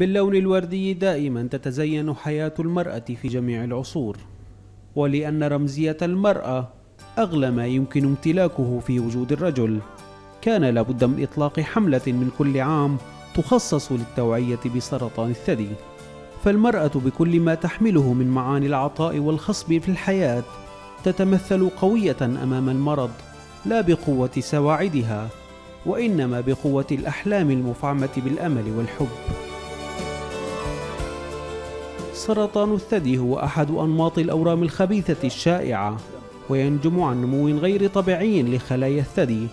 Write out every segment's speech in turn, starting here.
باللون الوردي دائما تتزين حياة المرأة في جميع العصور، ولأن رمزية المرأة أغلى ما يمكن امتلاكه في وجود الرجل، كان لابد من إطلاق حملة من كل عام تخصص للتوعية بسرطان الثدي. فالمرأة بكل ما تحمله من معاني العطاء والخصب في الحياة تتمثل قوية أمام المرض، لا بقوة سواعدها وإنما بقوة الأحلام المفعمة بالأمل والحب. سرطان الثدي هو أحد أنماط الأورام الخبيثة الشائعة، وينجم عن نمو غير طبيعي لخلايا الثدي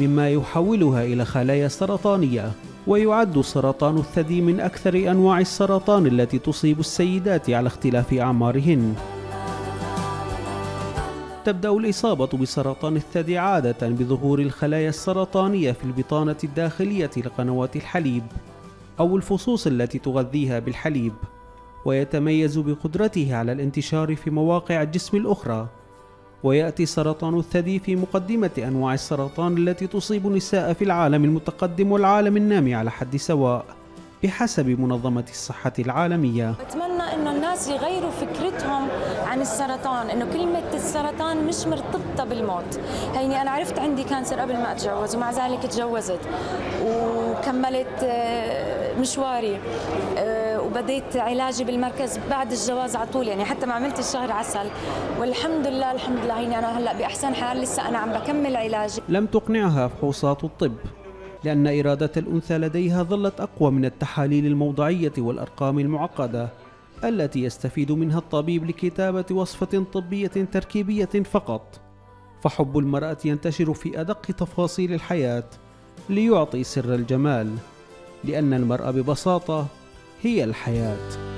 مما يحولها إلى خلايا سرطانية. ويعد سرطان الثدي من أكثر أنواع السرطان التي تصيب السيدات على اختلاف أعمارهن. تبدأ الإصابة بسرطان الثدي عادة بظهور الخلايا السرطانية في البطانة الداخلية لقنوات الحليب أو الفصوص التي تغذيها بالحليب، ويتميز بقدرته على الانتشار في مواقع الجسم الأخرى. ويأتي سرطان الثدي في مقدمة أنواع السرطان التي تصيب النساء في العالم المتقدم والعالم النامي على حد سواء بحسب منظمة الصحة العالمية. بتمنى إنه الناس يغيروا فكرتهم عن السرطان، إنه كلمة السرطان مش مرتبطة بالموت. هيني أنا عرفت عندي كانسر قبل ما أتجوز ومع ذلك تجوزت وكملت مشواري وبديت علاجي بالمركز بعد الجواز على طول، يعني حتى ما عملت الشهر عسل، والحمد لله الحمد لله هيني أنا هلأ بأحسن حال، لسه أنا عم بكمل علاجي. لم تقنعها فحوصات الطب، لأن إرادة الأنثى لديها ظلت أقوى من التحاليل الموضعية والأرقام المعقدة التي يستفيد منها الطبيب لكتابة وصفة طبية تركيبية فقط. فحب المرأة ينتشر في أدق تفاصيل الحياة ليعطي سر الجمال، لأن المرأة ببساطة هي الحياة.